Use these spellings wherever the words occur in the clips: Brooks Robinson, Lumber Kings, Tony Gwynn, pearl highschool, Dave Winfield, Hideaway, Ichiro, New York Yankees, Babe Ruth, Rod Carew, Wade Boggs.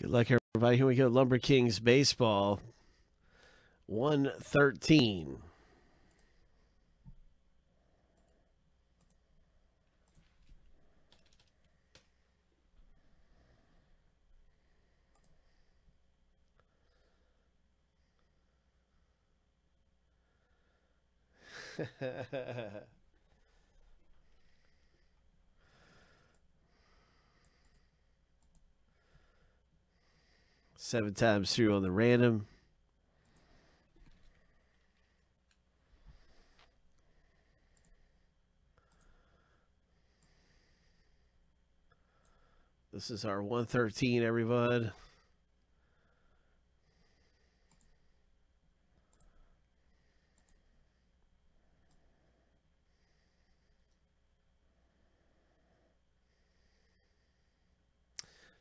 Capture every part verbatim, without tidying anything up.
Good luck, everybody. Here we go. Lumber Kings baseball. one thirteen. Seven times through on the random. This is our one thirteen, everybody.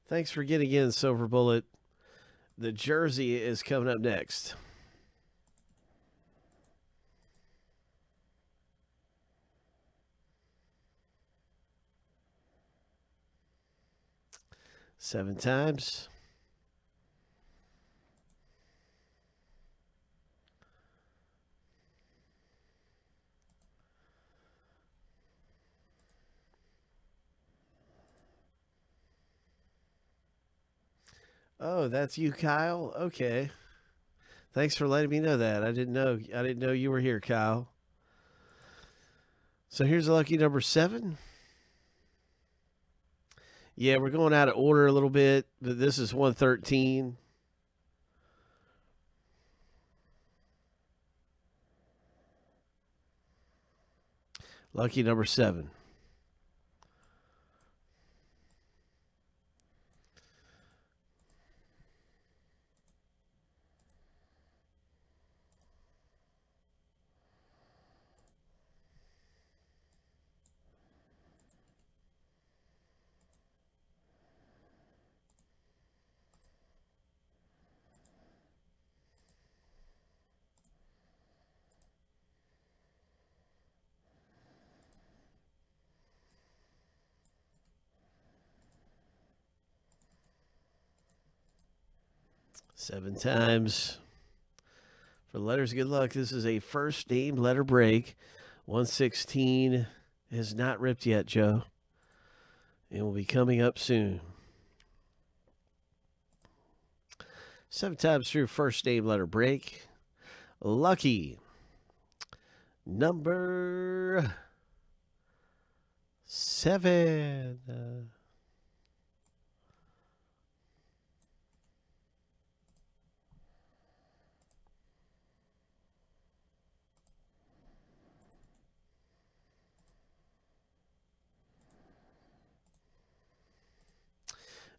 Thanks for getting in, Silver Bullet. The jersey is coming up next. Seven times. Oh, that's you, Kyle. Okay. Thanks for letting me know that. I didn't know. I didn't know you were here, Kyle. So here's lucky number seven. Yeah, we're going out of order a little bit, but this is one thirteen. Lucky number seven. Seven times. For letters, good luck. This is a first name letter break. one sixteen has not ripped yet, Joe. It will be coming up soon. Seven times through first name letter break. Lucky number seven. Uh,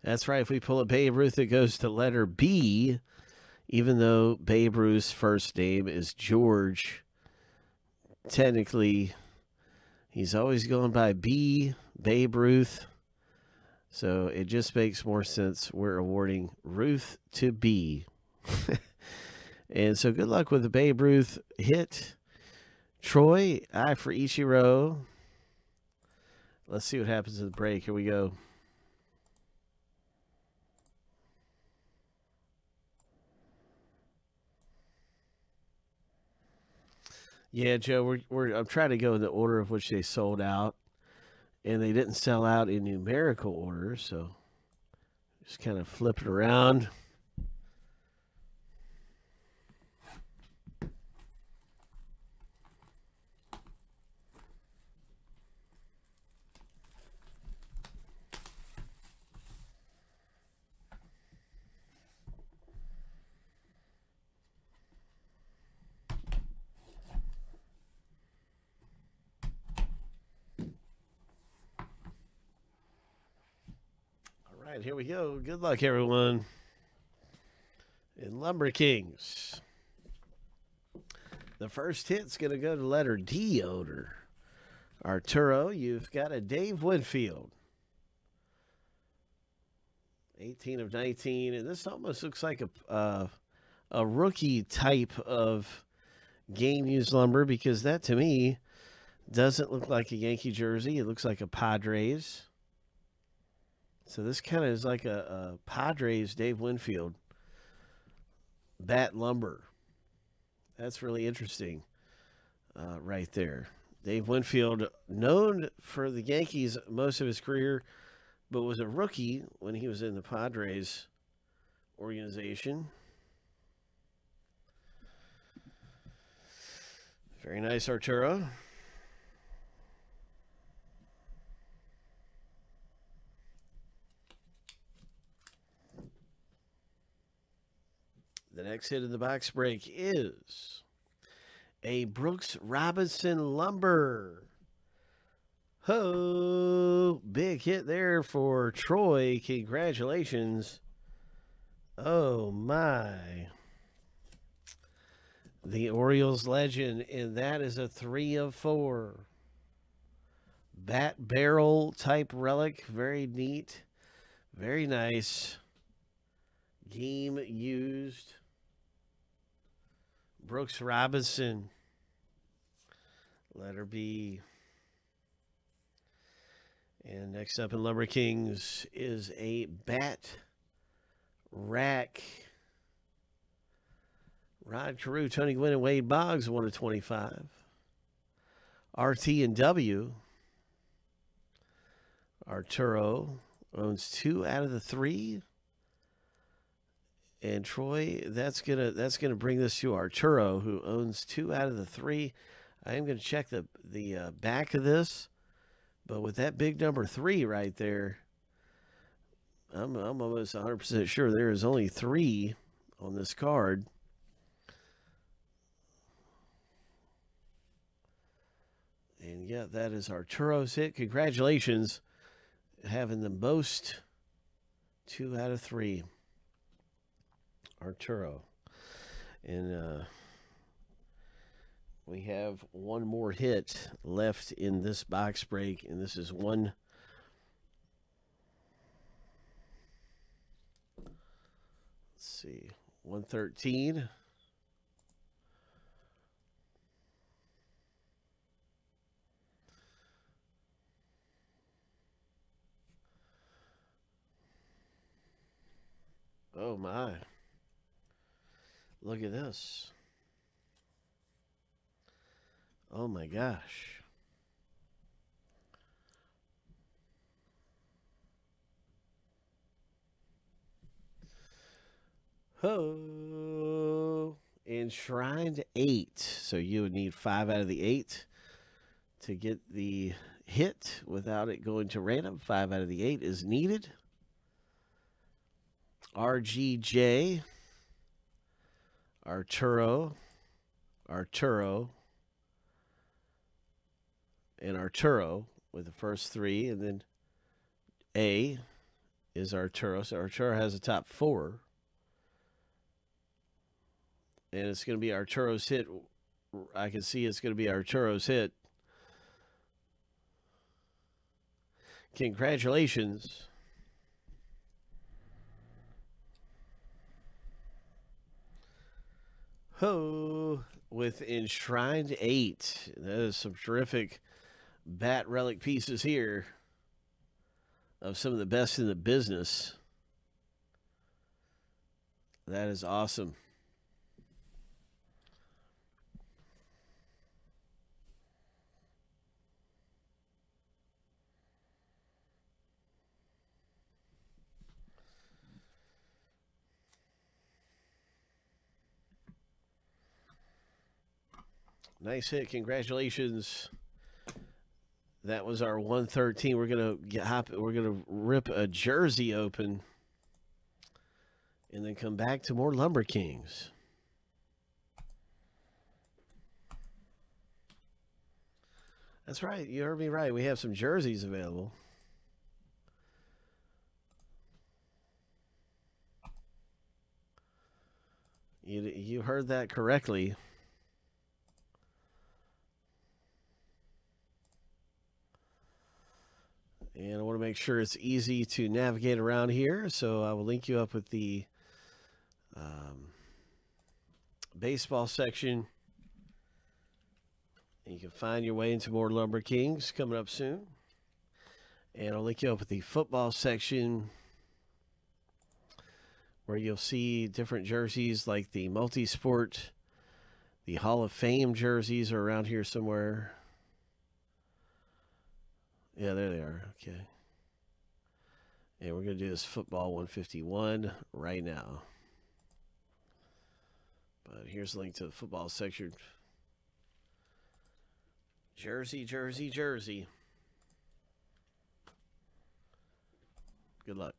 That's right. If we pull a Babe Ruth, it goes to letter B, even though Babe Ruth's first name is George. Technically, he's always going by B, Babe Ruth. So it just makes more sense. We're awarding Ruth to B. And so good luck with the Babe Ruth hit. Troy, I for Ichiro. Let's see what happens at the break. Here we go. Yeah, Joe, we're, we're, I'm trying to go in the order of which they sold out, and they didn't sell out in numerical order, so just kind of flip it around. Here we go. Good luck, everyone. In Lumber Kings, the first hit's going to go to letter D owner. Arturo, you've got a Dave Winfield. eighteen of nineteen, and this almost looks like a uh, a rookie type of game used lumber, because that to me doesn't look like a Yankee jersey. It looks like a Padres. So this kind of is like a, a Padres Dave Winfield bat lumber. That's really interesting uh, right there. Dave Winfield, known for the Yankees most of his career, but was a rookie when he was in the Padres organization. Very nice, Arturo. The next hit of the box break is a Brooks Robinson lumber. Ho! Big hit there for Troy. Congratulations. Oh, my. The Orioles legend, and that is a three of four. Bat barrel type relic. Very neat. Very nice. Game used. Brooks Robinson, letter B. And next up in Lumber Kings is a bat rack. Rod Carew, Tony Gwynn, and Wade Boggs, one of twenty-five. R T and W. Arturo owns two out of the three. And Troy, that's gonna that's gonna bring this to Arturo, who owns two out of the three. I am gonna check the the uh, back of this, but with that big number three right there, I'm I'm almost one hundred percent sure there is only three on this card. And yeah, that is Arturo's hit. Congratulations, having the most two out of three. Arturo. And uh, we have one more hit left in this box break, and this is one let's see one thirteen. Oh my. Look at this. Oh my gosh. Oh, enshrined eight. So you would need five out of the eight to get the hit without it going to random. Five out of the eight is needed. R G J. Arturo, Arturo, and Arturo with the first three, and then A is Arturo. So Arturo has a top four, and it's going to be Arturo's hit. I can see it's going to be Arturo's hit. Congratulations. Oh, with enshrined eight. That is some terrific bat relic pieces here of some of the best in the business. That is awesome. Nice hit. Congratulations. That was our one thirteen. We're gonna get hop we're gonna rip a jersey open and then come back to more Lumber Kings. That's right, you heard me right. We have some jerseys available. You you heard that correctly. And I want to make sure it's easy to navigate around here. So I will link you up with the um, baseball section. And you can find your way into more Lumber Kings coming up soon. And I'll link you up with the football section where you'll see different jerseys like the multi-sport, the Hall of Fame jerseys are around here somewhere. Yeah, there they are. Okay. And we're going to do this football one fifty-one right now. But here's a link to the football section. Jersey, jersey, jersey. Good luck.